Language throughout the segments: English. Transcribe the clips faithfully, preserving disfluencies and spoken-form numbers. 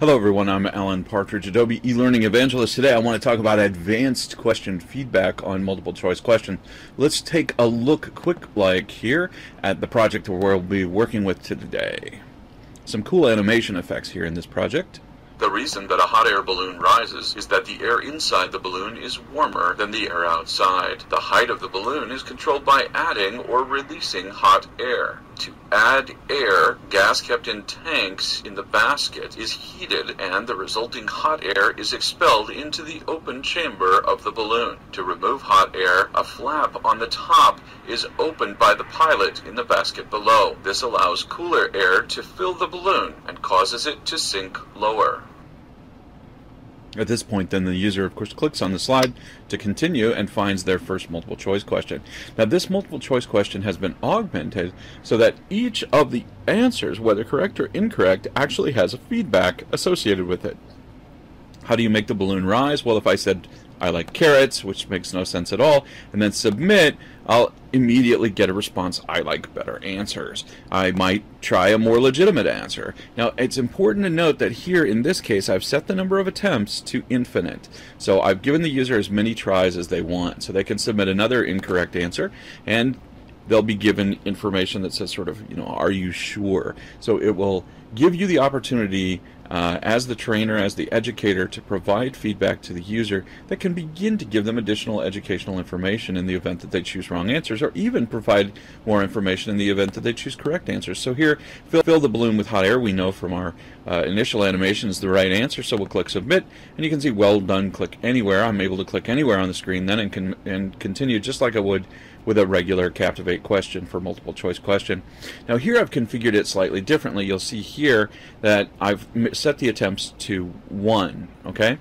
Hello everyone, I'm Alan Partridge, Adobe eLearning Evangelist. Today I want to talk about advanced question feedback on multiple choice questions. Let's take a look quick like here at the project we'll be working with today. Some cool animation effects here in this project. The reason that a hot air balloon rises is that the air inside the balloon is warmer than the air outside. The height of the balloon is controlled by adding or releasing hot air. To add air, gas kept in tanks in the basket is heated and the resulting hot air is expelled into the open chamber of the balloon. To remove hot air, a flap on the top is opened by the pilot in the basket below. This allows cooler air to fill the balloon and causes it to sink lower. At this point, then the user, of course, clicks on the slide to continue and finds their first multiple choice question. Now, this multiple choice question has been augmented so that each of the answers, whether correct or incorrect, actually has a feedback associated with it. How do you make the balloon rise? Well, if I said, I like carrots, which makes no sense at all, and then submit, I'll immediately get a response, I like better answers. I might try a more legitimate answer. Now, it's important to note that here, in this case, I've set the number of attempts to infinite. So I've given the user as many tries as they want. So they can submit another incorrect answer, and they'll be given information that says sort of, you know, are you sure? So it will give you the opportunity uh, as the trainer, as the educator, to provide feedback to the user that can begin to give them additional educational information in the event that they choose wrong answers, or even provide more information in the event that they choose correct answers. So here, fill, fill the balloon with hot air, we know from our uh, initial animation is the right answer, so we'll click submit, and you can see, well done, click anywhere. I'm able to click anywhere on the screen then and, can, and continue just like I would with a regular Captivate question for multiple choice question. Now here I've configured it slightly differently. You'll see here Here that I've set the attempts to one, okay?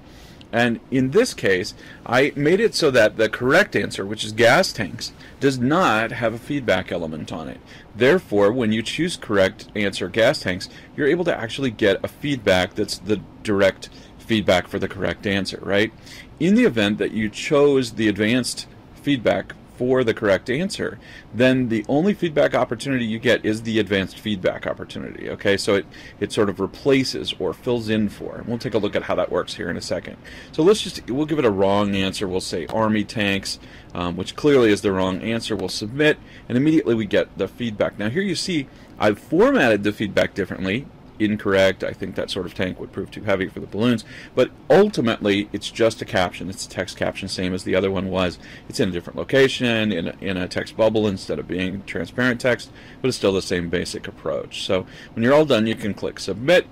And in this case, I made it so that the correct answer, which is gas tanks, does not have a feedback element on it. Therefore, when you choose correct answer gas tanks, you're able to actually get a feedback that's the direct feedback for the correct answer, right? In the event that you chose the advanced feedback for the correct answer, then the only feedback opportunity you get is the advanced feedback opportunity, okay? So it, it sort of replaces or fills in for. And we'll take a look at how that works here in a second. So let's just, we'll give it a wrong answer. We'll say army tanks, um, which clearly is the wrong answer. We'll submit, and immediately we get the feedback. Now here you see I've formatted the feedback differently. Incorrect, I think that sort of tank would prove too heavy for the balloons, but ultimately it's just a caption. It's a text caption, same as the other one was. It's in a different location, in a, in a text bubble instead of being transparent text, but it's still the same basic approach. So when you're all done, you can click submit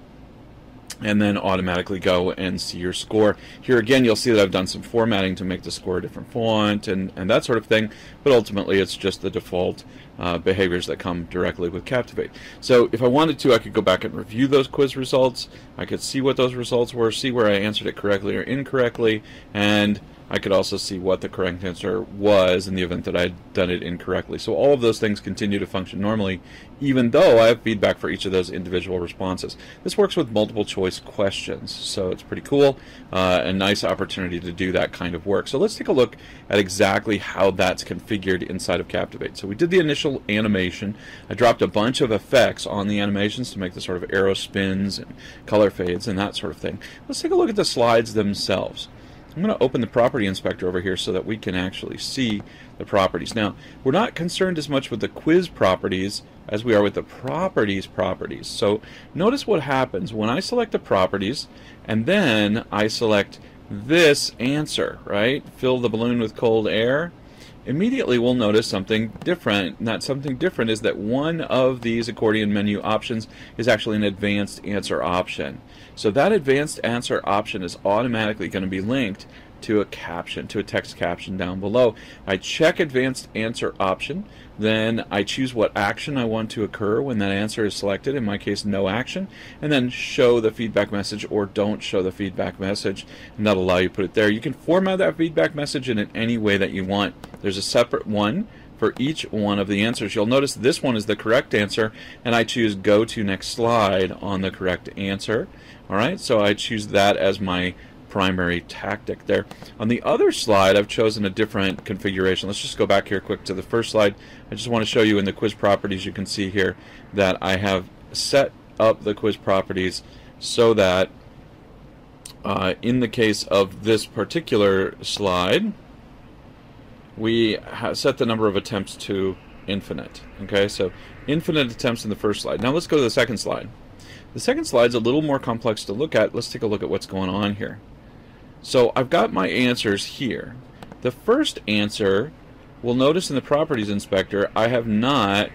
and then automatically go and see your score. Here again, you'll see that I've done some formatting to make the score a different font and, and that sort of thing, but ultimately it's just the default uh, behaviors that come directly with Captivate. So if I wanted to, I could go back and review those quiz results. I could see what those results were, see where I answered it correctly or incorrectly, and I could also see what the correct answer was in the event that I had done it incorrectly. So all of those things continue to function normally, even though I have feedback for each of those individual responses. This works with multiple choice questions, so it's pretty cool, uh, a nice opportunity to do that kind of work. So let's take a look at exactly how that's configured inside of Captivate. So we did the initial animation. I dropped a bunch of effects on the animations to make the sort of arrow spins and color fades and that sort of thing. Let's take a look at the slides themselves. I'm going to open the property inspector over here so that we can actually see the properties. Now, we're not concerned as much with the quiz properties as we are with the properties properties. So notice what happens when I select the properties and then I select this answer, right? Fill the balloon with cold air. Immediately we'll notice something different. Not something different is that one of these accordion menu options is actually an advanced answer option. So that advanced answer option is automatically going to be linked to a caption, to a text caption down below. I check advanced answer option, then I choose what action I want to occur when that answer is selected, in my case no action, and then show the feedback message or don't show the feedback message, and that'll allow you to put it there. You can format that feedback message in any way that you want. There's a separate one for each one of the answers. You'll notice this one is the correct answer, and I choose go to next slide on the correct answer. Alright, so I choose that as my primary tactic there. On the other slide, I've chosen a different configuration. Let's just go back here quick to the first slide. I just want to show you in the quiz properties, you can see here that I have set up the quiz properties so that Uh, in the case of this particular slide, we ha set the number of attempts to infinite. Okay, so infinite attempts in the first slide. Now let's go to the second slide. The second slide's a little more complex to look at. Let's take a look at what's going on here. So I've got my answers here. The first answer, we'll notice in the Properties Inspector, I have not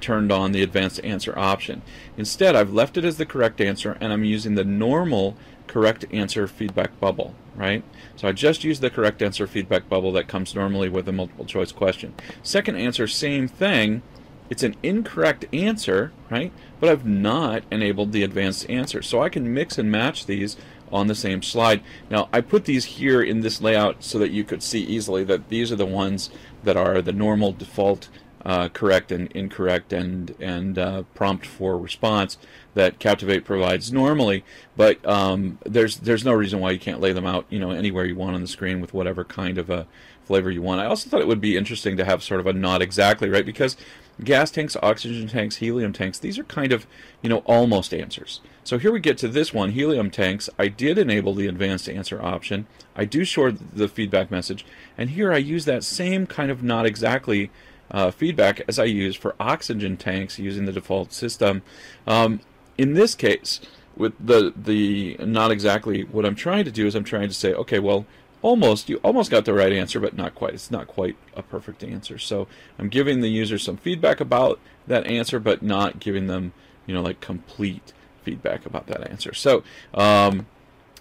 turned on the Advanced Answer option. Instead, I've left it as the correct answer, and I'm using the normal correct answer feedback bubble, right? So I just use the correct answer feedback bubble that comes normally with a multiple choice question. Second answer, same thing. It's an incorrect answer, right? But I've not enabled the Advanced Answer. So I can mix and match these on the same slide. Now, I put these here in this layout so that you could see easily that these are the ones that are the normal default uh, correct and incorrect and, and uh, prompt for response that Captivate provides normally, but um, there's there's no reason why you can't lay them out, you know, anywhere you want on the screen with whatever kind of a flavor you want. I also thought it would be interesting to have sort of a not exactly, right? Because gas tanks, oxygen tanks, helium tanks, these are kind of, you know, almost answers. So here we get to this one, helium tanks. I did enable the Advanced Answer option. I do show the feedback message, and here I use that same kind of not exactly uh, feedback as I use for oxygen tanks using the default system. Um, in this case, with the the not exactly, what I'm trying to do is I'm trying to say, okay, well, almost, you almost got the right answer, but not quite. It's not quite a perfect answer. So I'm giving the user some feedback about that answer, but not giving them, you know, like complete feedback about that answer. So um,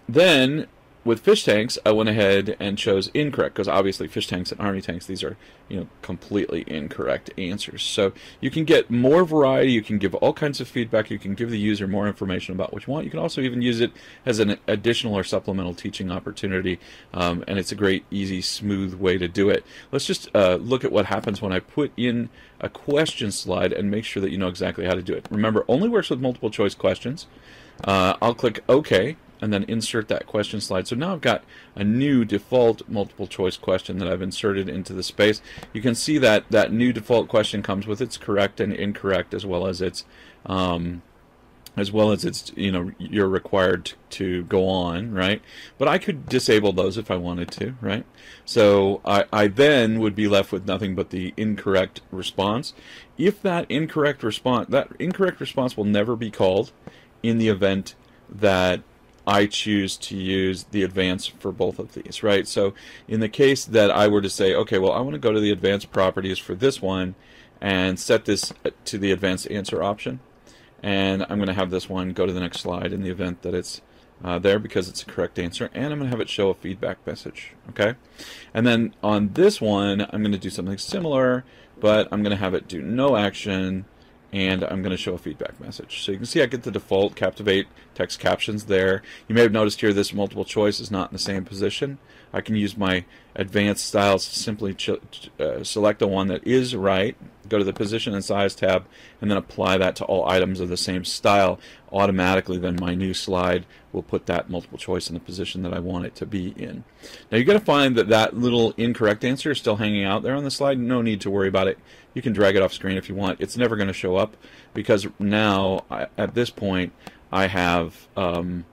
then with fish tanks, I went ahead and chose incorrect, because obviously fish tanks and army tanks, these are, you know, completely incorrect answers. So you can get more variety. You can give all kinds of feedback. You can give the user more information about what you want. You can also even use it as an additional or supplemental teaching opportunity, um, and it's a great, easy, smooth way to do it. Let's just uh, look at what happens when I put in a question slide and make sure that you know exactly how to do it. Remember, only works with multiple choice questions. Uh, I'll click OK, and then insert that question slide. So now I've got a new default multiple choice question that I've inserted into the space. You can see that that new default question comes with its correct and incorrect, as well as its um, as well as its, you know, you're required to go on, right? But I could disable those if I wanted to, right? So I, I then would be left with nothing but the incorrect response. If that incorrect response, that incorrect response will never be called in the event that I choose to use the advanced for both of these, right? So in the case that I were to say, okay, well, I want to go to the advanced properties for this one and set this to the advanced answer option, and I'm going to have this one go to the next slide in the event that it's uh, there because it's a correct answer, and I'm going to have it show a feedback message, okay? And then on this one, I'm going to do something similar, but I'm going to have it do no action, and I'm going to show a feedback message. So you can see I get the default Captivate text captions there. You may have noticed here this multiple choice is not in the same position. I can use my advanced styles to simply uh, select the one that is right, go to the Position and Size tab, and then apply that to all items of the same style. Automatically, then my new slide will put that multiple choice in the position that I want it to be in. Now you're going to find that that little incorrect answer is still hanging out there on the slide. No need to worry about it. You can drag it off screen if you want. It's never going to show up, because now I, at this point I have um,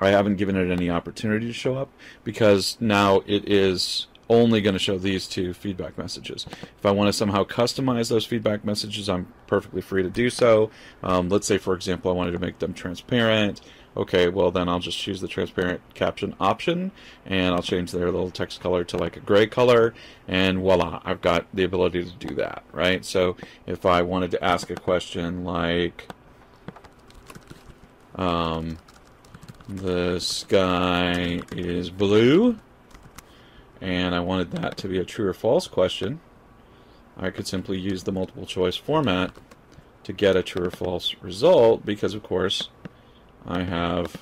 I haven't given it any opportunity to show up, because now it is only going to show these two feedback messages. If I want to somehow customize those feedback messages, I'm perfectly free to do so. Um, let's say, for example, I wanted to make them transparent. Okay, well then I'll just choose the transparent caption option, and I'll change their little text color to like a gray color, and voila, I've got the ability to do that, right? So if I wanted to ask a question like, um, the sky is blue, and I wanted that to be a true or false question, I could simply use the multiple choice format to get a true or false result, because of course I have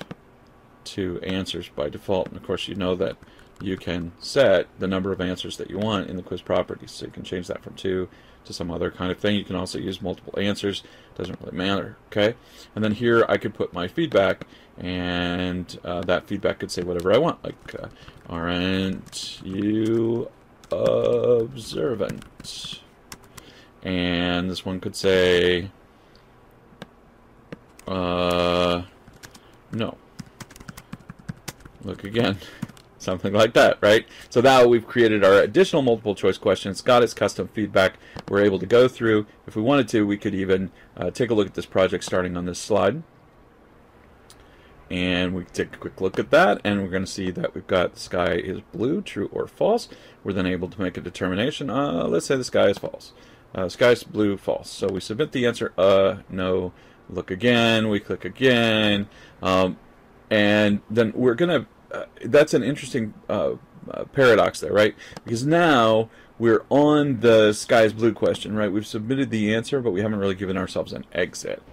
two answers by default. And of course you know that you can set the number of answers that you want in the quiz properties, so you can change that from two to some other kind of thing. You can also use multiple answers, doesn't really matter, okay? And then here I could put my feedback, and uh, that feedback could say whatever I want, like uh, aren't you observant? And this one could say uh, no. Look again. Something like that, right? So now we've created our additional multiple choice question. It's got its custom feedback. We're able to go through. If we wanted to, we could even uh, take a look at this project starting on this slide. And we take a quick look at that, and we're going to see that we've got the sky is blue, true or false. We're then able to make a determination. Uh, let's say the sky is false. Uh, sky is blue, false. So we submit the answer, uh, no, look again, we click again, um, and then we're going to Uh, that's an interesting uh, uh, paradox there, right? Because now we're on the sky is blue question, right? We've submitted the answer, but we haven't really given ourselves an exit.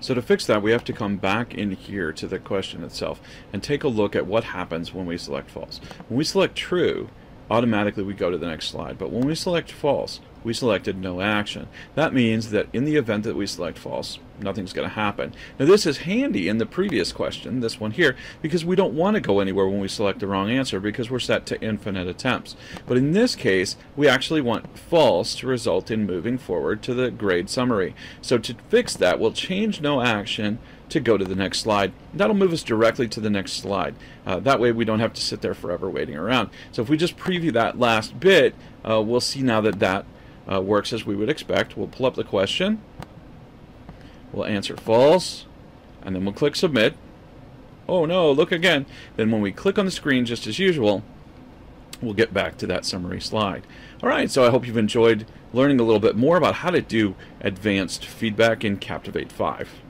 So to fix that, we have to come back in here to the question itself and take a look at what happens when we select false. When we select true, automatically we go to the next slide. But when we select false, we selected no action. That means that in the event that we select false, nothing's going to happen. Now this is handy in the previous question, this one here, because we don't want to go anywhere when we select the wrong answer because we're set to infinite attempts. But in this case, we actually want false to result in moving forward to the grade summary. So to fix that, we'll change no action to go to the next slide. That'll move us directly to the next slide. Uh, that way we don't have to sit there forever waiting around. So if we just preview that last bit, uh, we'll see now that that Uh, works as we would expect. We'll pull up the question, we'll answer false, and then we'll click submit. Oh no, look again. Then when we click on the screen, just as usual, we'll get back to that summary slide. Alright, so I hope you've enjoyed learning a little bit more about how to do advanced feedback in Captivate five.